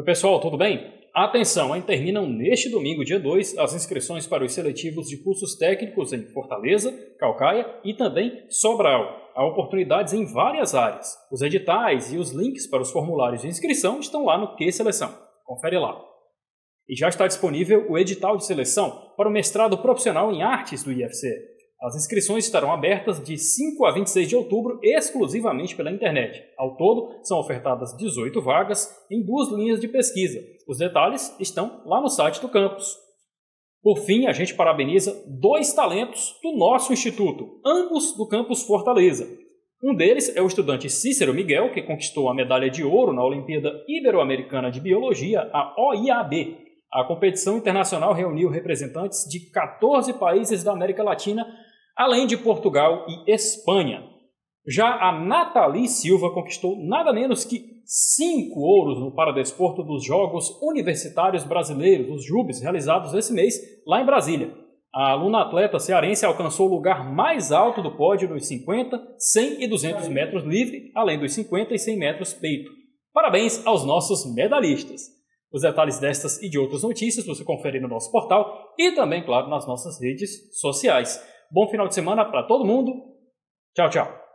Oi pessoal, tudo bem? Atenção, ainda terminam neste domingo, dia 2, as inscrições para os seletivos de cursos técnicos em Fortaleza, Caucaia e também Sobral. Há oportunidades em várias áreas. Os editais e os links para os formulários de inscrição estão lá no Q-Seleção. Confere lá. E já está disponível o edital de seleção para o mestrado profissional em artes do IFC. As inscrições estarão abertas de 5 a 26 de outubro exclusivamente pela internet. Ao todo, são ofertadas 18 vagas em 2 linhas de pesquisa. Os detalhes estão lá no site do campus. Por fim, a gente parabeniza 2 talentos do nosso instituto, ambos do campus Fortaleza. Um deles é o estudante Cícero Miguel, que conquistou a medalha de ouro na Olimpíada Ibero-Americana de Biologia, a OIAB. A competição internacional reuniu representantes de 14 países da América Latina, além de Portugal e Espanha. Já a Nathalie Silva conquistou nada menos que 5 ouros no paradesporto dos Jogos Universitários Brasileiros, os JUBs, realizados esse mês lá em Brasília. A aluna atleta cearense alcançou o lugar mais alto do pódio nos 50, 100 e 200 metros livre, além dos 50 e 100 metros peito. Parabéns aos nossos medalhistas! Os detalhes destas e de outras notícias você confere no nosso portal e também, claro, nas nossas redes sociais. Bom final de semana para todo mundo. Tchau, tchau!